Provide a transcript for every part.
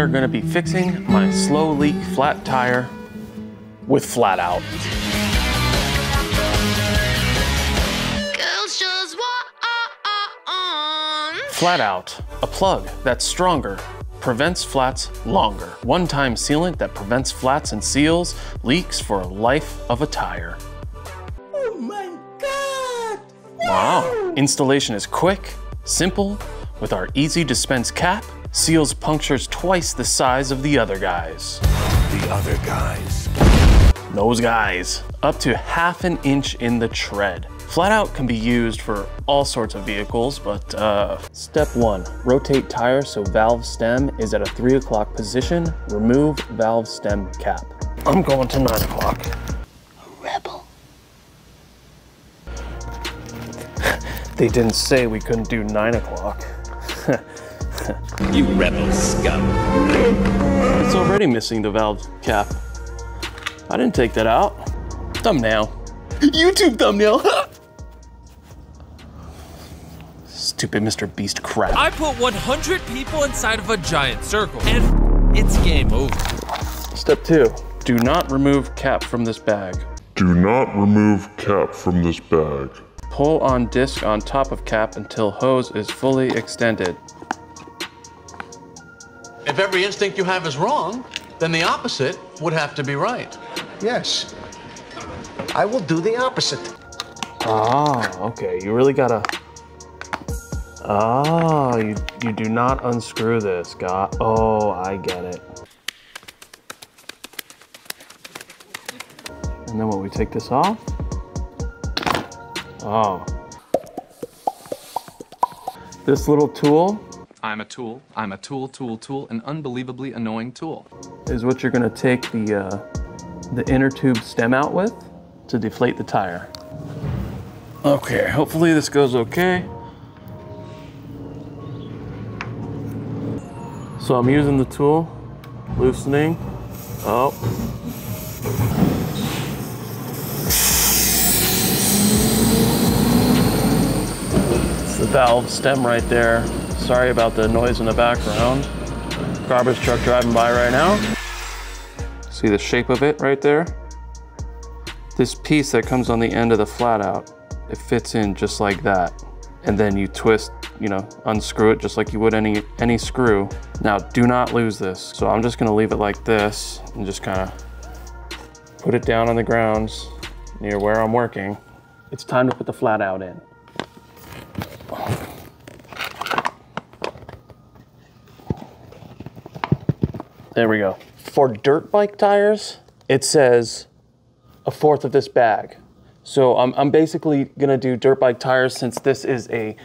are gonna be fixing my slow leak flat tire with Flat Out. Flat Out, a plug that's stronger, prevents flats longer. One-time sealant that prevents flats and seals leaks for a life of a tire. Oh my God! Wow! Installation is quick, simple, with our easy-dispense cap, seals punctures twice the size of the other guys. The other guys. Those guys. Up to half an inch in the tread. Flat Out can be used for all sorts of vehicles, but Step 1, rotate tire so valve stem is at a 3 o'clock position. Remove valve stem cap. I'm going to 9 o'clock. A rebel. They didn't say we couldn't do 9 o'clock. You rebel scum. It's already missing the valve cap. I didn't take that out. Thumbnail. YouTube thumbnail. Stupid Mr. Beast crap. I put 100 people inside of a giant circle, and it's game over. Step 2, do not remove cap from this bag. Do not remove cap from this bag. Pull on disc on top of cap until hose is fully extended. If every instinct you have is wrong, then the opposite would have to be right. Yes, I will do the opposite. Ah, okay, you really gotta... Ah, you do not unscrew this, God. Oh, I get it. And then when we take this off? Oh. This little tool. I'm a tool, an unbelievably annoying tool. Is what you're gonna take the inner tube stem out with to deflate the tire. Okay, hopefully this goes okay. So I'm using the tool, loosening. Oh. It's the valve stem right there. Sorry about the noise in the background. Garbage truck driving by right now. See the shape of it right there? This piece that comes on the end of the Flat Out, it fits in just like that. And then you twist, you know, unscrew it just like you would any screw. Now, do not lose this. So I'm just gonna leave it like this and just kind of put it down on the ground near where I'm working. It's time to put the Flat Out in. There we go. For dirt bike tires, it says 1/4 of this bag. So I'm basically gonna do dirt bike tires since this is a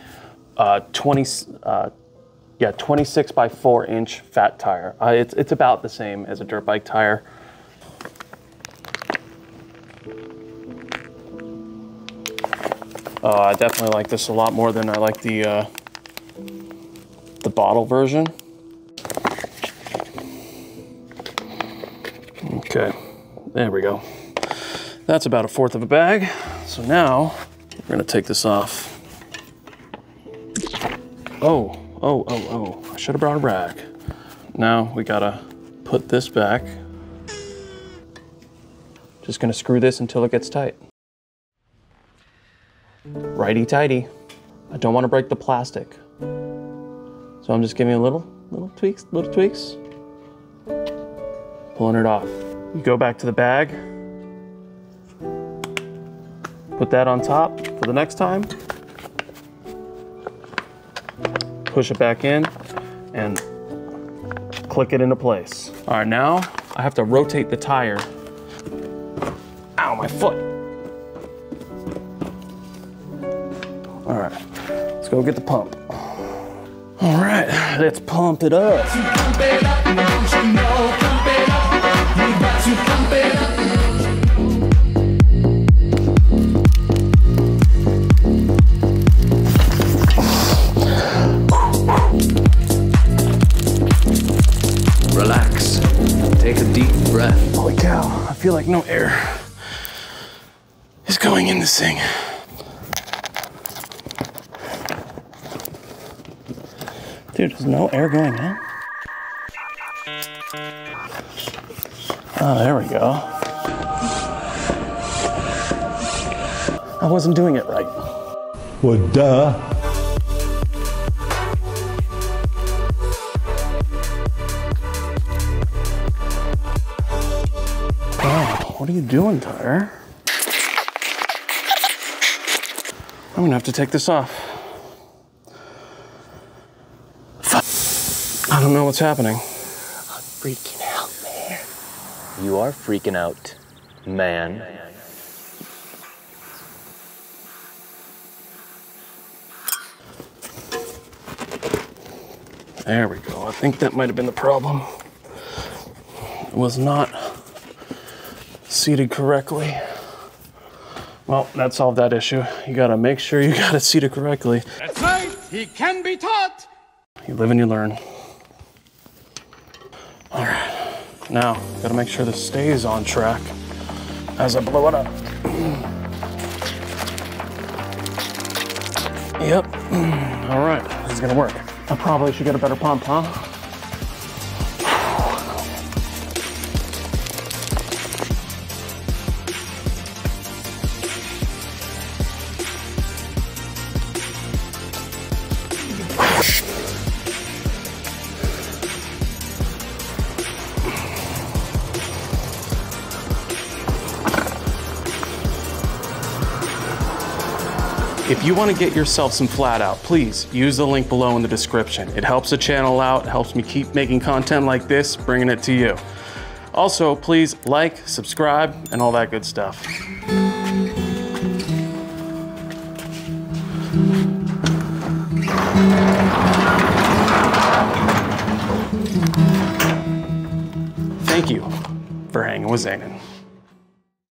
26 by 4 inch fat tire. It's about the same as a dirt bike tire. I definitely like this a lot more than I like the bottle version. Okay, there we go. That's about 1/4 of a bag. So now we're gonna take this off. Oh, I should have brought a rag. Now we gotta put this back. Just gonna screw this until it gets tight. Righty tighty. I don't wanna break the plastic. So I'm just giving it little tweaks. Pulling it off. You go back to the bag. Put that on top for the next time. Push it back in and click it into place. All right, now I have to rotate the tire. Ow, my foot. All right, let's go get the pump. All right, let's pump it up. Relax, take a deep breath. Holy cow, I feel like no air is going in this thing. Dude, there's no air going in? Oh, there we go. I wasn't doing it right. Well, duh. What are you doing, Tyler? I'm gonna have to take this off. I don't know what's happening. I'm freaking out, man. You are freaking out, man. There we go. I think that might have been the problem. It was not seated correctly. Well, that solved that issue. You gotta make sure you got it seated correctly. That's right, he can be taught. You live and you learn. All right, now gotta make sure this stays on track as I blow it up. Yep, all right, this is gonna work. I probably should get a better pump, huh? If you want to get yourself some Flat Out, please use the link below in the description. It helps the channel out, helps me keep making content like this, bringing it to you. Also, please like, subscribe, and all that good stuff. Thank you for hanging with Zainenn.